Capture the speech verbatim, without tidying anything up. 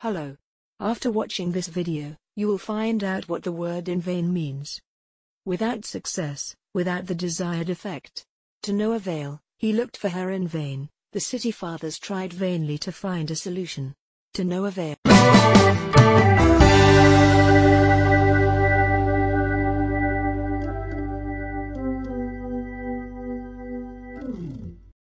Hello. After watching this video, you will find out what the word in vain means. Without success, without the desired effect. To no avail, he looked for her in vain, the city fathers tried vainly to find a solution. To no avail.